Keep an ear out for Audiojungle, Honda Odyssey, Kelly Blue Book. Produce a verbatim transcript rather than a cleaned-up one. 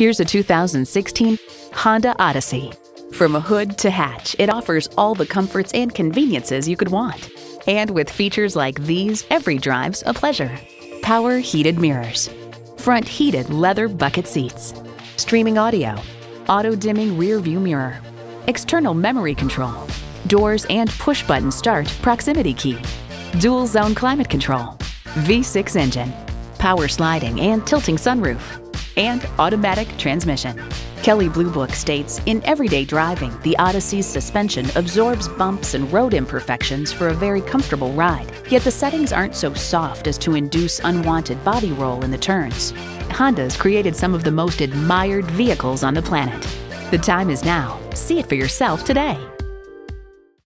Here's a two thousand sixteen Honda Odyssey. From hood to hatch, it offers all the comforts and conveniences you could want. And with features like these, every drive's a pleasure. Power heated mirrors, front heated leather bucket seats, streaming audio, auto dimming rear view mirror, external memory control, doors and push button start proximity key, dual zone climate control, V six engine, power sliding and tilting sunroof, and automatic transmission. Kelly Blue Book states, in everyday driving, the Odyssey's suspension absorbs bumps and road imperfections for a very comfortable ride, yet the settings aren't so soft as to induce unwanted body roll in the turns. Honda's created some of the most admired vehicles on the planet. The time is now. See it for yourself today.